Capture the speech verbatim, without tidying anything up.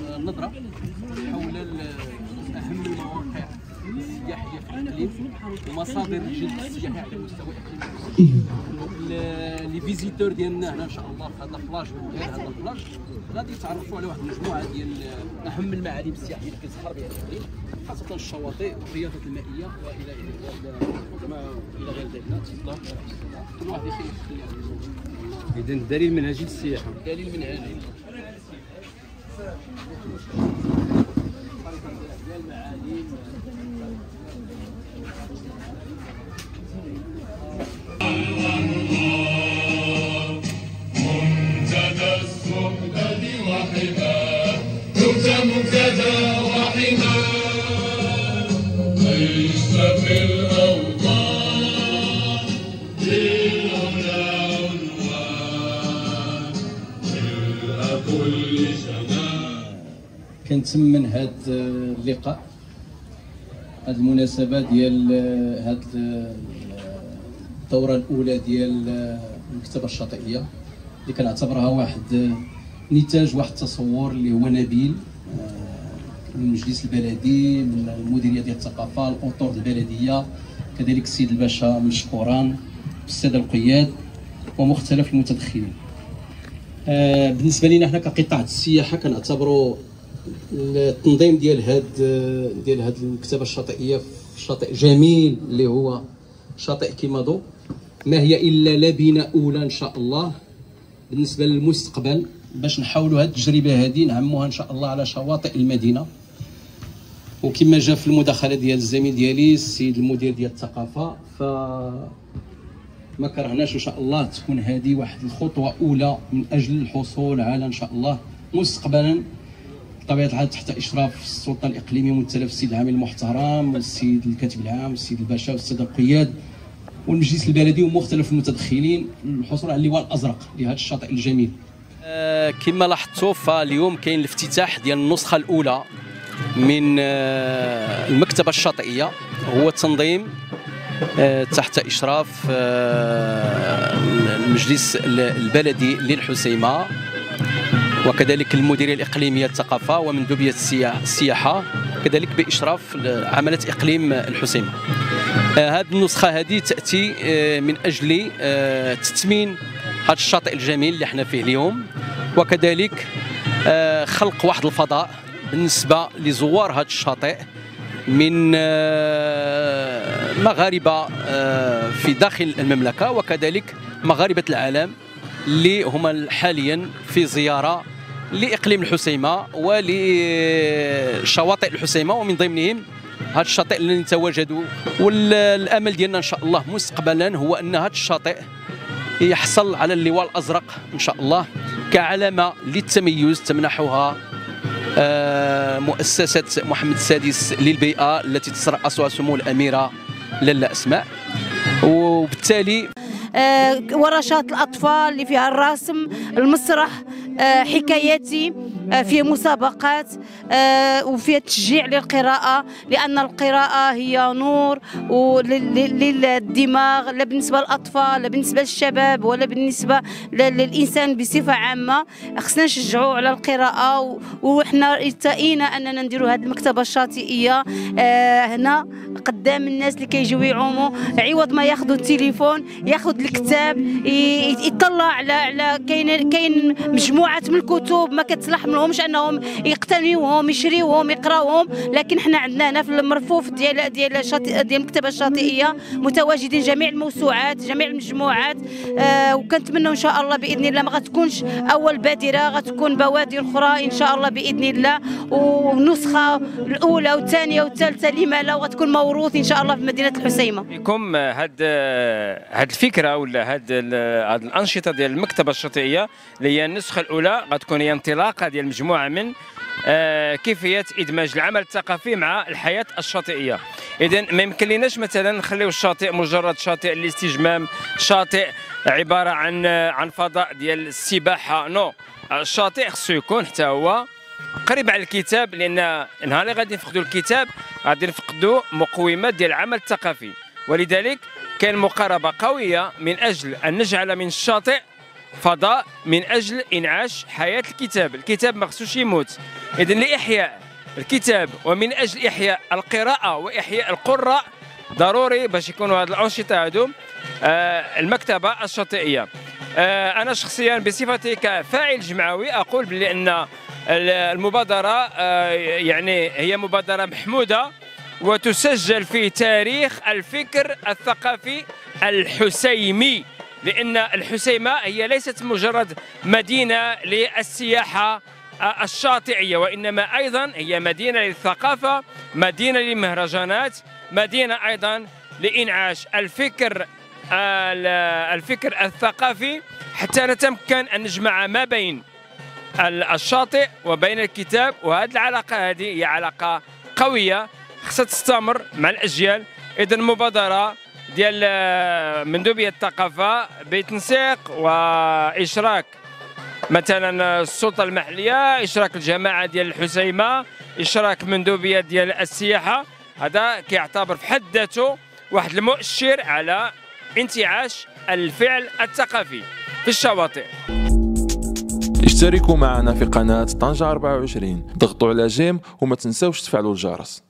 النظرة حول أهم المواقع السياحية في الإقليم ومصادر الجذب السياحي على مستوى الإقليم. لي فيزيتور ديالنا هنا إن شاء الله في هذا البلاج ديال هذا البلاج غادي يتعرفوا على واحد المجموعة ديال أهم المعالم السياحية اللي كتزخر بها الإقليم، خاصة الشواطئ والرياضات المائية وإلى إلى غير ذلك. تفضل كل واحد يخلي. إذا الدليل منهجي للسياحة. دليل منهجي. منتدى السؤدد وحماه كنت منتدى وحماه ليس في الأوطان للهنا عنوان إلا كل سنة. كنتمن هذا اللقاء، هذه المناسبة ديال هذه الدورة الأولى ديال المكتبة الشاطئية اللي كنعتبرها واحد نتاج واحد التصور اللي هو نبيل من المجلس البلدي، من المديرية ديال الثقافة، الأطر البلدية، كذلك السيد الباشا مشكوران، السادة القياد ومختلف المتدخلين. بالنسبة لنا حنا كقطاع السياحة كنعتبروا التنظيم ديال هاد ديال هاد المكتبه الشاطئيه في شاطئ جميل اللي هو شاطئ كيمادو ما هي الا لبنه اولى ان شاء الله بالنسبه للمستقبل، باش نحاولوا هاد التجربه هذه نعموها ان شاء الله على شواطئ المدينه. وكما جاء في المداخله ديال الزميل ديالي السيد المدير ديال الثقافه، ف ما كرهناش ان شاء الله تكون هذه واحد الخطوه اولى من اجل الحصول على ان شاء الله مستقبلا بطبيعة الحال تحت إشراف السلطة الإقليمية ممثلة في السيد العامل المحترم والسيد الكاتب العام والسيد الباشا والسادة القياد والمجلس البلدي ومختلف المتدخلين للحصول على اللواء الأزرق لهذا الشاطئ الجميل. أه كما لاحظتوا فاليوم كاين الافتتاح ديال النسخة الأولى من أه المكتبة الشاطئية، هو تنظيم أه تحت إشراف أه المجلس البلدي للحسيمة وكذلك المديريه الاقليميه للثقافه ومندوبيه السياحه كذلك باشراف عمله اقليم الحسيمه. هذه النسخه هذه تاتي من اجل تثمين هذا الشاطئ الجميل اللي احنا فيه اليوم، وكذلك خلق واحد الفضاء بالنسبه لزوار هذا الشاطئ من مغاربه في داخل المملكه وكذلك مغاربه العالم اللي هما حاليا في زياره لاقليم الحسيمه ولشواطئ الحسيمه ومن ضمنهم هذا الشاطئ اللي نتواجدوا. والامل ديالنا ان شاء الله مستقبلا هو ان هذا الشاطئ يحصل على اللواء الازرق ان شاء الله كعلامه للتميز تمنحها مؤسسه محمد السادس للبيئه التي تترأسها سمو الاميره لاله اسماء، وبالتالي آه، ورشات الأطفال اللي فيها الرسم، المسرح، آه، حكاياتي، آه، فيه مسابقات، آه، وفيها تشجيع للقراءة، لأن القراءة هي نور للدماغ لا بالنسبة للأطفال لا بالنسبة للشباب ولا بالنسبة للإنسان بصفة عامة. خصنا نشجعوا على القراءة، وحنا التقينا أننا نديروا هذه المكتبة الشاطئية آه، هنا قدام الناس اللي كيجيو يعوموا، عوض ما ياخذوا التليفون ياخذ الكتاب يطلع على على كاين كاين مجموعه من الكتب ما كتصلح منهمش انهم يقتنيوهم يشريوهم يقراوهم، لكن حنا عندنا هنا في المرفوف ديال ديال شاطئ ديال المكتبه الشاطئيه متواجدين جميع الموسوعات جميع المجموعات. آه وكنتمنوا ان شاء الله باذن الله ما غتكونش اول بادره، غتكون بوادر اخرى ان شاء الله باذن الله، والنسخه الاولى والثانيه والثالثه لما لا وغتكون موروث ان شاء الله في مدينه الحسيمه. بكم هاد هاد الفكرة ولا هاد هاد الانشطه ديال المكتبه الشاطئيه اللي هي النسخه الاولى غتكون هي انطلاقه ديال مجموعه من آه كيفيه ادماج العمل الثقافي مع الحياه الشاطئيه. اذا ما يمكن لناش مثلا نخليو الشاطئ مجرد شاطئ للاستجمام، شاطئ عباره عن عن فضاء ديال السباحه، نو الشاطئ خصو يكون حتى هو قريب على الكتاب، لان نهار اللي غادي نفقدوا الكتاب غادي نفقدوا مقومات ديال العمل الثقافي. ولذلك كان مقاربة قوية من أجل أن نجعل من الشاطئ فضاء من أجل إنعاش حياة الكتاب. الكتاب ما خصوش يموت، إذن لإحياء الكتاب ومن أجل إحياء القراءة وإحياء القراء ضروري باش يكونوا هذه الأنشطة هذو آه المكتبة الشاطئية. آه أنا شخصيا بصفتي كفاعل جمعوي أقول بأن المبادرة آه يعني هي مبادرة محمودة وتسجل في تاريخ الفكر الثقافي الحسيمي، لأن الحسيمة هي ليست مجرد مدينة للسياحة الشاطئية، وإنما أيضا هي مدينة للثقافة، مدينة للمهرجانات، مدينة أيضا لإنعاش الفكر الفكر الثقافي، حتى نتمكن أن نجمع ما بين الشاطئ وبين الكتاب. وهذه العلاقة هذه هي علاقة قوية خصها تستمر مع الأجيال. إذا مبادرة ديال مندوبية الثقافة بتنسيق وإشراك مثلا السلطة المحلية، إشراك الجماعة ديال الحسيمة، إشراك مندوبية ديال السياحة، هذا كيعتبر في حد ذاته واحد المؤشر على انتعاش الفعل الثقافي في الشواطئ. اشتركوا معنا في قناة طنجة أربعة وعشرين، ضغطوا على جيم وما تنساوش تفعلوا الجرس.